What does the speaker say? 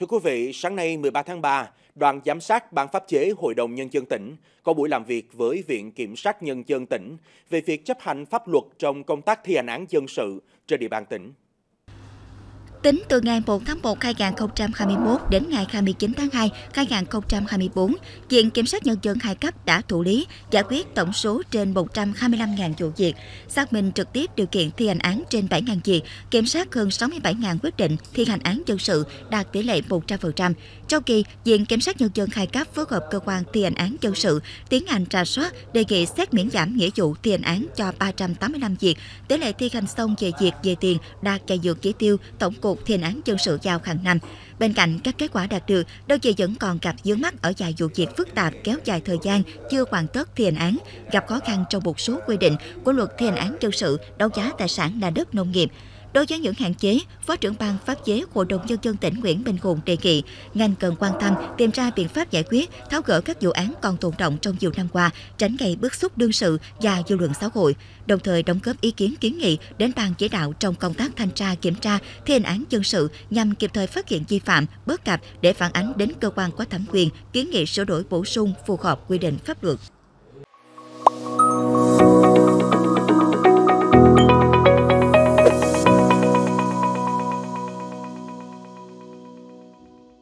Thưa quý vị, sáng nay 13 tháng 3, đoàn giám sát Ban Pháp chế Hội đồng Nhân dân tỉnh có buổi làm việc với Viện Kiểm sát Nhân dân tỉnh về việc chấp hành pháp luật trong công tác thi hành án dân sự trên địa bàn tỉnh. Tính từ ngày 1 tháng 1 2021 đến ngày 29 tháng 2 2024, Viện Kiểm sát Nhân dân hai cấp đã thụ lý, giải quyết tổng số trên 125.000 vụ việc, xác minh trực tiếp điều kiện thi hành án trên 7.000 việc, kiểm soát hơn 67.000 quyết định thi hành án dân sự, đạt tỷ lệ 100%. Trong kỳ, Viện Kiểm sát Nhân dân hai cấp phối hợp cơ quan thi hành án dân sự tiến hành rà soát, đề nghị xét miễn giảm nghĩa vụ thi hành án cho 385 việc, tỷ lệ thi hành xong về việc về tiền đạt chạy vượt chỉ tiêu tổng cục thi hành án dân sự giao hàng năm. Bên cạnh các kết quả đạt được, đơn vị vẫn còn gặp vướng mắc ở vài vụ việc phức tạp, kéo dài thời gian chưa hoàn tất thi hành án, gặp khó khăn trong một số quy định của luật thi hành án dân sự, đấu giá tài sản là đất nông nghiệp. Đối với những hạn chế, Phó trưởng Ban Pháp chế Hội đồng Nhân dân tỉnh Nguyễn Bình Hùng đề nghị ngành cần quan tâm tìm ra biện pháp giải quyết, tháo gỡ các vụ án còn tồn đọng trong nhiều năm qua, tránh gây bức xúc đương sự và dư luận xã hội. Đồng thời đóng góp ý kiến kiến nghị đến Ban chỉ đạo trong công tác thanh tra kiểm tra thi hành án dân sự nhằm kịp thời phát hiện vi phạm, bất cập để phản ánh đến cơ quan có thẩm quyền, kiến nghị sửa đổi bổ sung phù hợp quy định pháp luật.